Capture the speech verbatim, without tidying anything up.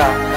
America.